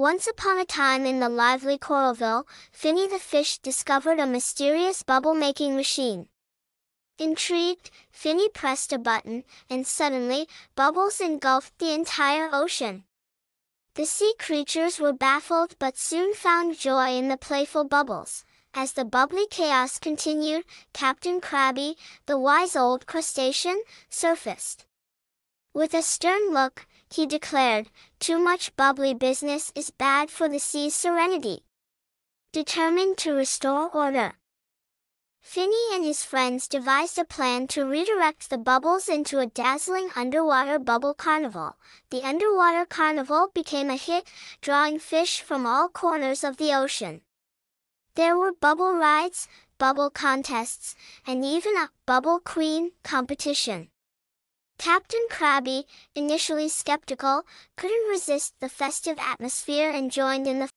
Once upon a time in the lively Coralville, Finny the fish discovered a mysterious bubble-making machine. Intrigued, Finny pressed a button, and suddenly, bubbles engulfed the entire ocean. The sea creatures were baffled but soon found joy in the playful bubbles. As the bubbly chaos continued, Captain Crabby, the wise old crustacean, surfaced. With a stern look, he declared, "Too much bubbly business is bad for the sea's serenity." Determined to restore order, Finny and his friends devised a plan to redirect the bubbles into a dazzling underwater bubble carnival. The underwater carnival became a hit, drawing fish from all corners of the ocean. There were bubble rides, bubble contests, and even a bubble queen competition. Captain Crabby, initially skeptical, couldn't resist the festive atmosphere and joined in the